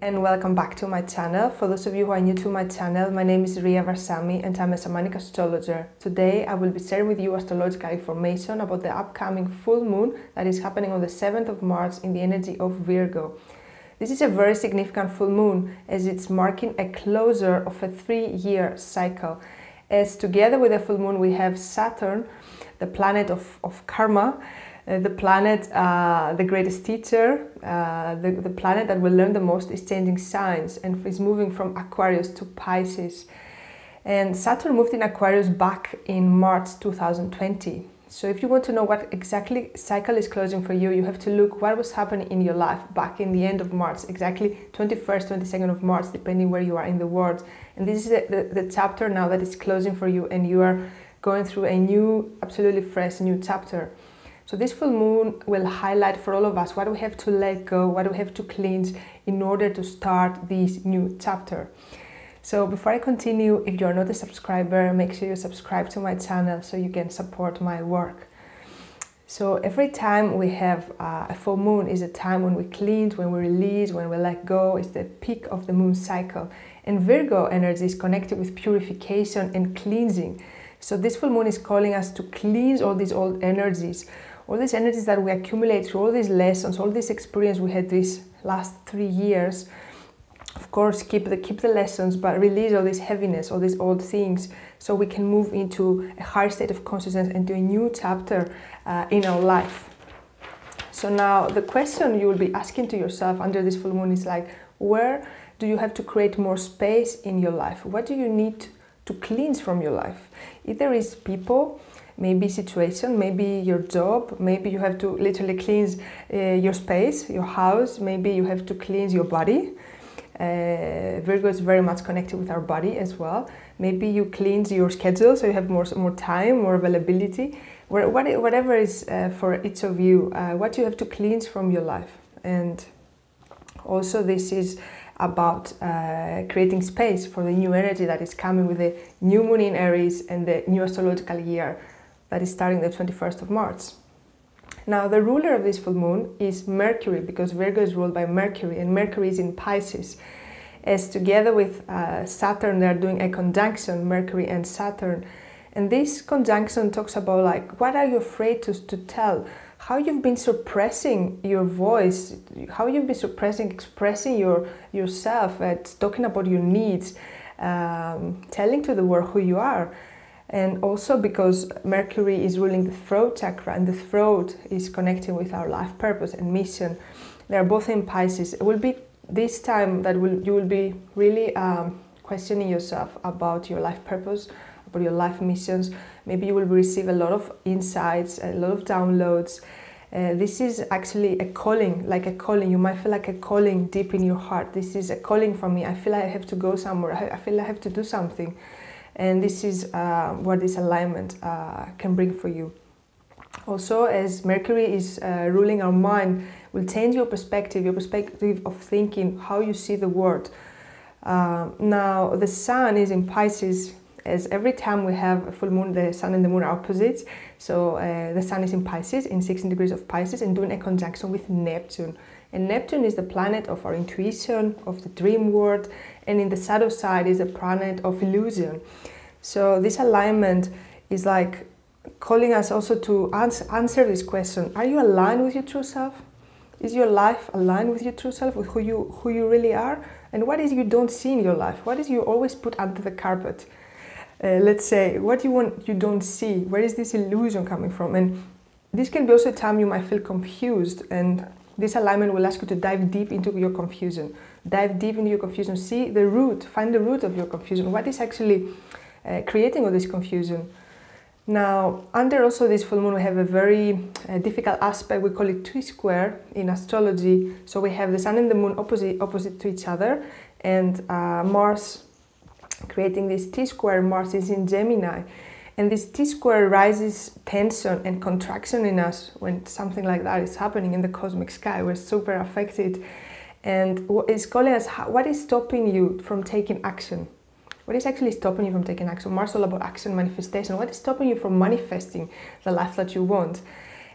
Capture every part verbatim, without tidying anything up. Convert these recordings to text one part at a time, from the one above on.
And welcome back to my channel. For those of you who are new to my channel, my name is Ria Varsami and I'm a Shamanic Astrologer. Today I will be sharing with you astrological information about the upcoming full moon that is happening on the seventh of March in the energy of Virgo. This is a very significant full moon as it's marking a closure of a three-year cycle. As together with the full moon we have Saturn, the planet of, of karma, the planet, uh, the greatest teacher, uh, the, the planet that will learn the most is changing signs and is moving from Aquarius to Pisces. And Saturn moved in Aquarius back in March two thousand twenty. So if you want to know what exactly cycle is closing for you, you have to look what was happening in your life back in the end of March, exactly twenty-first, twenty-second of March, depending where you are in the world. And this is the, the, the chapter now that is closing for you and you are going through a new, absolutely fresh new chapter. So this full moon will highlight for all of us what we have to let go, what we have to cleanse in order to start this new chapter. So before I continue, if you're not a subscriber, make sure you subscribe to my channel so you can support my work. So every time we have uh, a full moon is a time when we cleanse, when we release, when we let go. It's the peak of the moon cycle. And Virgo energy is connected with purification and cleansing. So this full moon is calling us to cleanse all these old energies. All these energies that we accumulate through all these lessons, all this experience we had these last three years, of course, keep the, keep the lessons, but release all this heaviness, all these old things, so we can move into a higher state of consciousness and to a new chapter uh, in our life. So now the question you will be asking to yourself under this full moon is like, where do you have to create more space in your life? What do you need to cleanse from your life? If there is people, maybe situation, maybe your job, maybe you have to literally cleanse uh, your space, your house, maybe you have to cleanse your body. Uh, Virgo is very much connected with our body as well. Maybe you cleanse your schedule so you have more, more time, more availability. Whatever is uh, for each of you, uh, what you have to cleanse from your life. And also this is about uh, creating space for the new energy that is coming with the new moon in Aries and the new astrological year that is starting the twenty-first of March. Now the ruler of this full moon is Mercury, because Virgo is ruled by Mercury and Mercury is in Pisces. As together with uh, Saturn, they are doing a conjunction, Mercury and Saturn. And this conjunction talks about like, what are you afraid to, to tell? How you've been suppressing your voice, how you've been suppressing, expressing your yourself, uh, talking about your needs, um, telling to the world who you are. And also because Mercury is ruling the throat chakra and the throat is connecting with our life purpose and mission. They are both in Pisces. It will be this time that will, you will be really um, questioning yourself about your life purpose, about your life missions. Maybe you will receive a lot of insights, a lot of downloads. Uh, this is actually a calling, like a calling. You might feel like a calling deep in your heart. This is a calling for me. I feel I have to go somewhere. I feel I have to do something. And this is uh, what this alignment uh, can bring for you. Also, as Mercury is uh, ruling our mind, will change your perspective, your perspective of thinking, how you see the world. Uh, now, the Sun is in Pisces. As every time we have a full moon, the Sun and the Moon are opposites. So uh, the Sun is in Pisces, in sixteen degrees of Pisces, and doing a conjunction with Neptune. And Neptune is the planet of our intuition, of the dream world, and in the shadow side is the planet of illusion. So this alignment is like calling us also to ans answer this question. Are you aligned with your true self? Is your life aligned with your true self, with who you, who you really are? And what is you don't see in your life? What is you always put under the carpet? Uh, let's say, what you want, you don't see. Where is this illusion coming from? And this can be also a time you might feel confused, and this alignment will ask you to dive deep into your confusion. Dive deep into your confusion, see the root, find the root of your confusion. What is actually uh, creating all this confusion? Now, under also this full moon, we have a very uh, difficult aspect. We call it T-square in astrology. So we have the Sun and the Moon opposite, opposite to each other, and uh, Mars creating this T-square. Mars is in Gemini, and this T-square rises tension and contraction in us when something like that is happening in the cosmic sky. We're super affected, and it's calling us, what is stopping you from taking action? What is actually stopping you from taking action? Mars is all about action, manifestation. What is stopping you from manifesting the life that you want?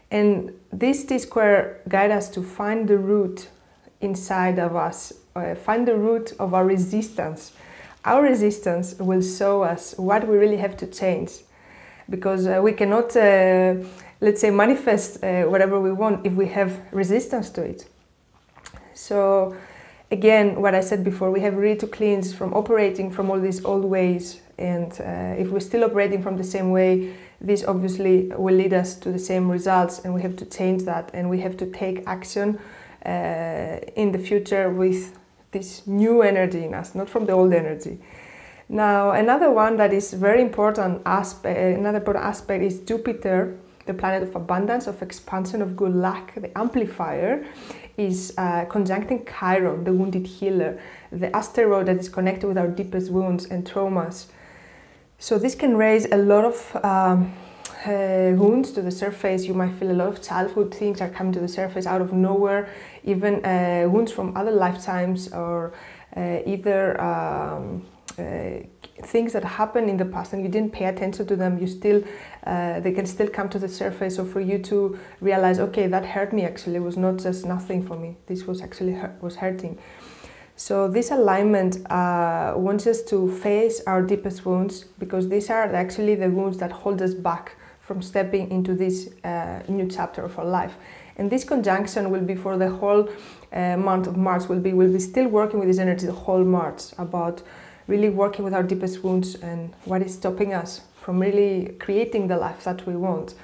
And this T-square guides us to find the root inside of us uh, find the root of our resistance. Our resistance will show us what we really have to change, because uh, we cannot, uh, let's say, manifest uh, whatever we want if we have resistance to it. So again, what I said before, we have really to cleanse from operating from all these old ways, and uh, if we're still operating from the same way, this obviously will lead us to the same results, and we have to change that, and we have to take action uh, in the future with this new energy in us, not from the old energy. Now, another one that is very important aspect, another important aspect is Jupiter, the planet of abundance, of expansion, of good luck, the amplifier, is uh, conjuncting Chiron, the wounded healer, the asteroid that is connected with our deepest wounds and traumas. So this can raise a lot of um, uh, wounds to the surface. You might feel a lot of childhood things are coming to the surface out of nowhere, even uh, wounds from other lifetimes, or uh, either um, Uh, things that happened in the past and you didn't pay attention to them, you still uh, they can still come to the surface. So for you to realize, okay, that hurt me, actually it was not just nothing for me, this was actually hurt, was hurting. So this alignment uh, wants us to face our deepest wounds, because these are actually the wounds that hold us back from stepping into this uh, new chapter of our life. And this conjunction will be for the whole uh, month of March. Will be will be still working with this energy the whole March, about really working with our deepest wounds and what is stopping us from really creating the life that we want.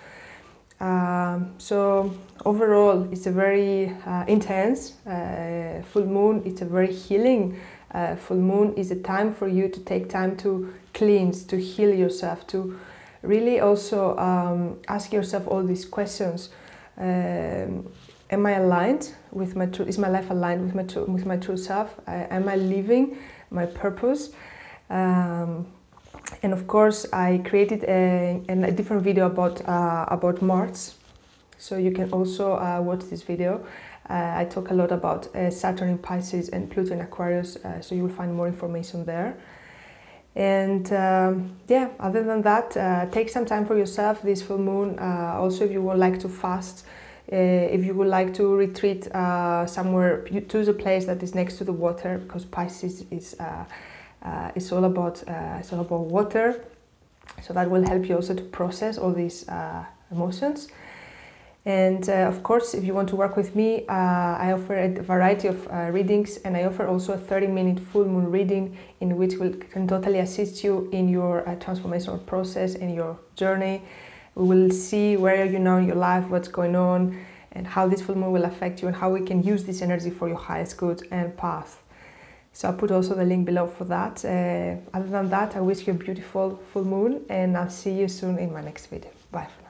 Um, so overall, it's a very uh, intense uh, full moon. It's a very healing uh, full moon. It's a time for you to take time to cleanse, to heal yourself, to really also um, ask yourself all these questions. Um, am I aligned with my true, is my life aligned with my true, with my true self? I, am I living my purpose? Um, and of course, I created a, a different video about uh, about Mars, so you can also uh, watch this video. Uh, I talk a lot about uh, Saturn in Pisces and Pluto in Aquarius, uh, so you will find more information there. And um, yeah, other than that, uh, take some time for yourself this full moon. Uh, also, if you would like to fast, Uh, if you would like to retreat uh, somewhere, you choose a place that is next to the water, because Pisces is uh, uh, it's all about uh, it's all about water. So that will help you also to process all these uh, emotions. And uh, of course, if you want to work with me, uh, I offer a variety of uh, readings, and I offer also a thirty minute full moon reading, in which will can totally assist you in your uh, transformational process and your journey. We will see where you know in your life, what's going on, and how this full moon will affect you, and how we can use this energy for your highest good and path. So I'll put also the link below for that. Uh, other than that, I wish you a beautiful full moon, and I'll see you soon in my next video. Bye for now.